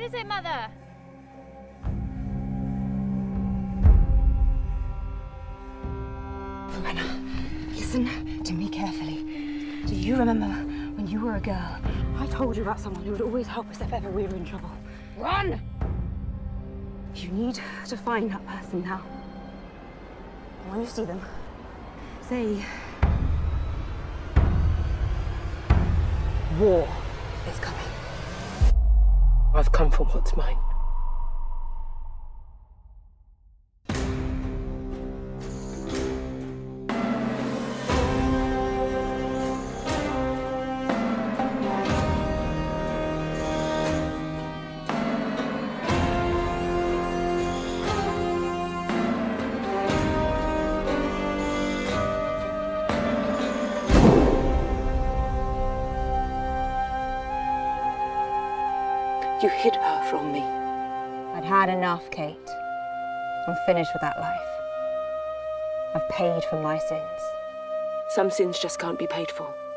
What is it, Mother? Lorena, listen to me carefully. Do you remember when you were a girl? I told you about someone who would always help us if ever we were in trouble. Run! You need to find that person now. And when you see them, say... war is coming. I've come for what's mine. You hid her from me. I'd had enough, Kate. I'm finished with that life. I've paid for my sins. Some sins just can't be paid for.